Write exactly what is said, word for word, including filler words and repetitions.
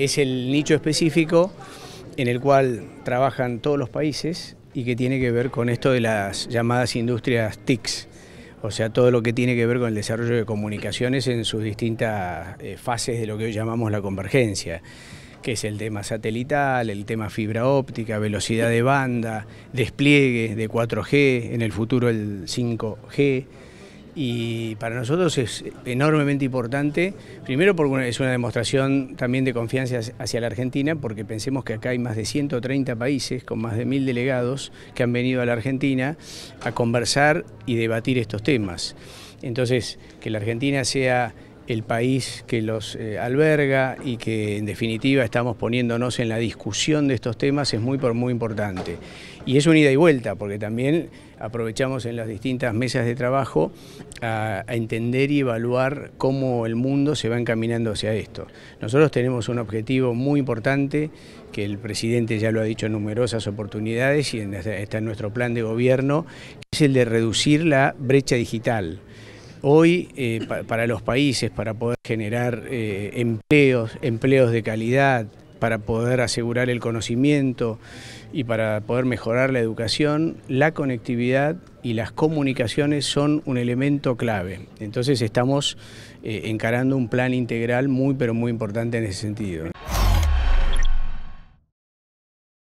Es el nicho específico en el cual trabajan todos los países y que tiene que ver con esto de las llamadas industrias T I C S, o sea, todo lo que tiene que ver con el desarrollo de comunicaciones en sus distintas fases de lo que hoy llamamos la convergencia, que es el tema satelital, el tema fibra óptica, velocidad de banda, despliegue de cuatro G, en el futuro el cinco G. Y para nosotros es enormemente importante, primero porque es una demostración también de confianza hacia la Argentina, porque pensemos que acá hay más de ciento treinta países con más de mil delegados que han venido a la Argentina a conversar y debatir estos temas. Entonces, que la Argentina sea el país que los eh, alberga y que en definitiva estamos poniéndonos en la discusión de estos temas es muy, muy importante. Y es una ida y vuelta, porque también aprovechamos en las distintas mesas de trabajo a, a entender y evaluar cómo el mundo se va encaminando hacia esto. Nosotros tenemos un objetivo muy importante, que el presidente ya lo ha dicho en numerosas oportunidades y en, está en nuestro plan de gobierno, que es el de reducir la brecha digital. Hoy, eh, pa para los países, para poder generar eh, empleos, empleos de calidad, para poder asegurar el conocimiento y para poder mejorar la educación, la conectividad y las comunicaciones son un elemento clave. Entonces estamos eh, encarando un plan integral muy, pero muy importante en ese sentido.